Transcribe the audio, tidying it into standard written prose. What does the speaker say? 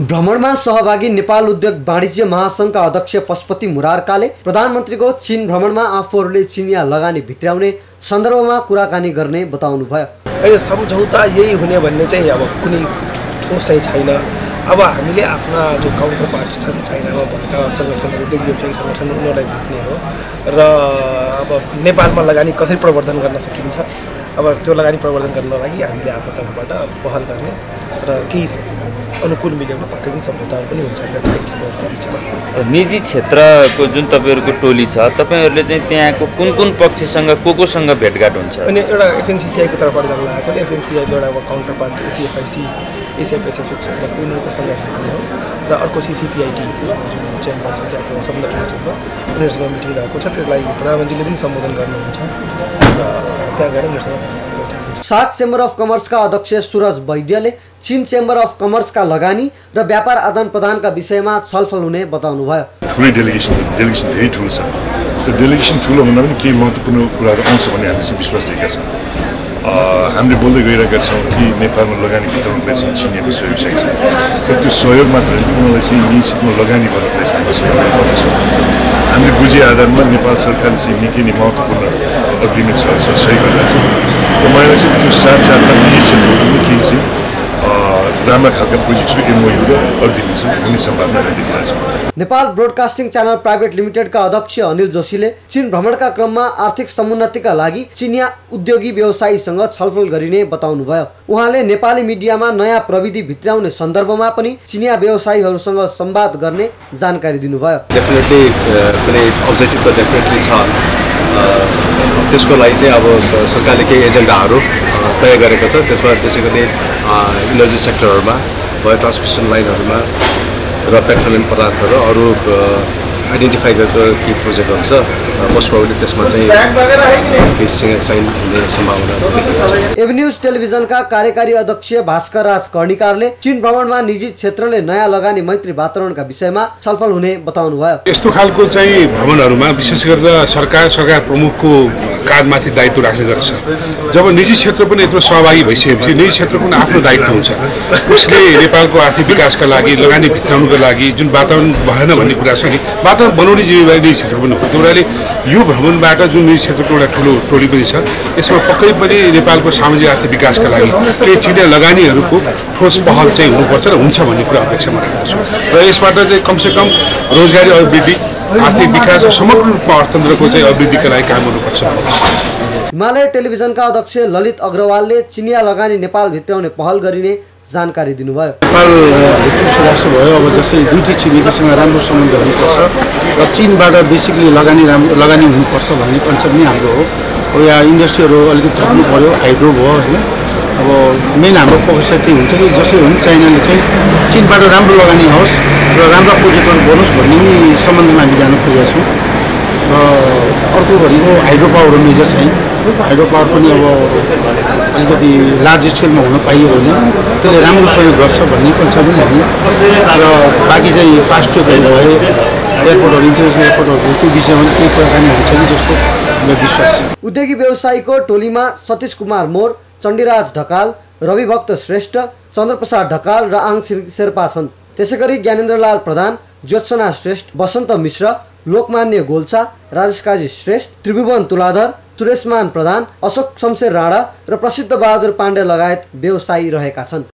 भ्रमणमा सहभागी नेपाल उद्योग वाणिज्य महासंघका अध्यक्ष पशुपति मुरारकाले प्रधानमन्त्रीको चीन भ्रमणमा आफूहरूले चिनिया लगानी भित्राउने सन्दर्भमा कुराकानी गर्ने बताउनुभयो। यो सम्झौता यही हुने भन्ने चाहिँ अब कुनै ठोस छैन। अब हामीले आफ्ना जो काउन्टर पार्टी छन् चाइनामा भएका संगठन उद्योग व्यावसायिक संगठन उनीहरूलाई भेट्ने हो र अब नेपालमा लगानी कसरी प्रवर्धन गर्न सकिन्छ अब त्यो लगानी प्रवर्धन गर्नका लागि हामीले आफ्नो तर्फबाट पहल गर्ने र केही अनुकूल मिलेमा पक्कै पनि सम्झौताहरू पनि हुन्छ व्यावसायिक क्षेत्रहरूको बिचमा। निजी क्षेत्रको जुन तपाईहरुको टोली छ तपाईहरुले चाहिँ त्यहाँको कुन पक्षसँग कोसँग भेटघाट हुन्छ अनि एउटा एफएनसीसीआई को तर्फबाट जम्मा आएकोले एफएनसीआई को एउटा counter party ACFIC Asia Pacific उनीहरूकोसँग भेट्ने हो र अर्को सीसीपीआईटीको जुन च्याम्बर छ त्यहाँको सम्बन्धमा च्याम्बर उनीहरूसँग मिटिङ भएको छ त्यसलाई प्रधानमन्त्रीले पनि सम्बोधन गर्नुहुन्छ र त्यहाँ गएर उनीहरूसँग सात चेम्बर अफ कमर्स का अध्यक्ष सूरज वैद्यले चीन चेम्बर अफ कमर्स का लगानी र व्यापार आदान प्रदान का विषय में छलफल हुने बताउनुभयो। ठूलो डेलिगेसन धेरै ठूलो छ त्यो डेलिगेसन ठूलो हुँदा पनि केही महत्त्वपूर्ण कुराहरु आउँछ भन्ने हामीले विश्वास लिएका छौं। हामीले बोल्दै गइरहेका छौं कि नेपालमा लगानी वितरण गर्ने चीनले विषय विषय छ त्यो सहयोग मात्र उनीहरूले चाहिँ निश्चितमा लगानी गर्न पर्छ हामीले बुझे आधारमा नेपाल सरकारले चाहिँ निकै नै महत्त्वपूर्ण अग्रिमेन्टहरु सही गरिरहेको छ। मैले चाहिँ त्यो साथसाथमा निजी क्षेत्रको पनि केही चाहिँ राम्रो खालका प्रोजेक्ट्सको एमओयु र अग्रिमेन्ट हुने सम्भावना देखिरहेको छ। नेपाल ब्रोडकास्टिङ च्यानल प्राइभेट लिमिटेडका अध्यक्ष अनिल जोशीले चीन भ्रमणका क्रममा आर्थिक समुन्नतिका लागि चिनिया उद्योगी व्यवसायीसँग छलफल गरिने बताउनुभयो। उहाँले नेपाली मिडियामा नयाँ प्रविधि भित्राउने सन्दर्भमा पनि चिनिया व्यवसायीहरूसँग संवाद गर्ने जानकारी दिनुभयो। डेफिनेटली कुनै अब्जेक्टिभ त डेफिनेटली छ त्यसको लागि चाहिँ अब सरकारले केही एजेन्डाहरू तय गरेको छ त्यसमा त्यसै गरी इनर्जी सेक्टरहरूमा भयो ट्रान्समिसन लाइनहरूमा र पेट्रोलियम पदार्थहरू अरू आइडेन्टिफाई गरेको केही प्रोजेक्टहरू छ मोस्ट प्रोबेबली त्यसमा चाहिँ साइन हुने सम्भावना छ। एभन्युज टेलिभिजनका कार्यकारी अध्यक्ष भास्कर राज कर्णिकारले चीन भ्रमणमा निजी क्षेत्रले नयाँ लगानी मैत्री वातावरणका विषयमा छलफल हुने बताउनुभयो। यस्तो खालको चाहिँ भ्रमणहरूमा विशेष गरेर सरकार प्रमुखको काँधमाथि दायित्व राख्ने गर्छ। जब निजी क्षेत्र पनि यत्रो सहभागी भइसकेपछि निजी क्षेत्र पनि आफ्नो दायित्व हुन्छ उसले नेपालको आर्थिक विकासका लागि लगानी भित्राउनुको लागि जुन वातावरण भएन भन्ने कुरा छ नि वातावरण बनाउने जिम्मेवारी निजी क्षेत्र पनि हो। त्यो हुनाले यो भ्रमणबाट जुन निजी क्षेत्रको एउटा ठुलो टोली पनि छ यसमा पक्कै पनि नेपालको सामाजिक आर्थिक विकासका लागि केही चिनिया लगानीहरूको ठोस पहल चाहिँ हुनुपर्छ र हुन्छ भन्ने कुरा अपेक्षामा राख्दछु र यसबाट चाहिँ कमसेकम रोजगारी अभिवृद्धि आर्थिक विकास समग्र रूपमा अर्थतन्त्रको चाहिँ अभिवृद्धिका लागि काम गर्नुपर्छ। हिमालय टेलिभिजनका अध्यक्ष ललित अग्रवालले चिनिया लगानी नेपाल भित्राउने पहल गरिने जानकारी दिनुभयो। नेपाल भयो अब जस्तै दुईटी छिमेकीसँग राम्रो सम्बन्ध हुनुपर्छ र चीनबाट बेसिकली लगानी हुनुपर्छ भन्ने कन्सेप्ट नै हाम्रो हो। अब यहाँ इन्डस्ट्रीहरू अलिकति थप्नु पऱ्यो हाइड्रो भयो होइन अब मेन हाम्रो फोकस चाहिँ त्यही हुन्छ कि जसरी हुन् चाइनाले चाहिँ चीनबाट राम्रो लगानी होस् र राम्रा प्रोजेक्टहरू बनोस् भन्ने नै सम्बन्धमा हामी जान पुगेका छौँ। र अर्को भनेको हाइड्रो पावर मेजर चाहिँ हाइड्रो पावर पनि अब अलिकति लार्ज स्केलमा हुन पाइयो भने त्यसले राम्रो सहयोग गर्छ भन्ने कन्सेप्ट पनि हामी र बाँकी चाहिँ फास्ट ट्रेकहरू भए एयरपोर्टहरू इन्टरनेसनल एयरपोर्टहरू त्यो विषयमा पनि केही कुराकानी हुन्छ कि जस्तो हामीलाई विश्वास छ। उद्योगी व्यवसायीको टोलीमा सतीश कुमार मोर चंडीराज ढकाल रविभक्त श्रेष्ठ चंद्रप्रसाद ढकाल र आङ शेर्पा छन्। त्यसैगरी ज्ञानेन्द्रलाल प्रधान ज्योत्सना श्रेष्ठ बसंत मिश्र लोकमान्य गोल्सा राजेश काजी श्रेष्ठ त्रिभुवन तुलाधर तुरेशमान प्रधान अशोक शमशेर राणा र प्रसिद्ध बहादुर पांडे लगायत व्यवसायी रहेका छन्।